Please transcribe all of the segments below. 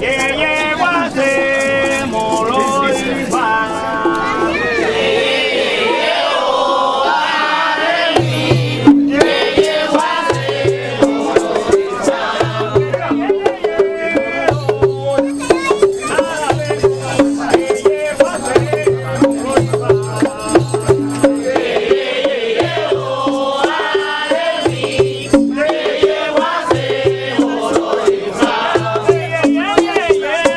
爷爷万岁，母罗玉盘。爷爷我爱你，爷爷万岁，母罗玉盘。爷爷万岁，母罗玉盘。爷爷我爱你，爷爷万岁，母罗玉盘。Yeah.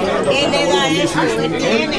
¿Qué edad es? ¿Qué tiene?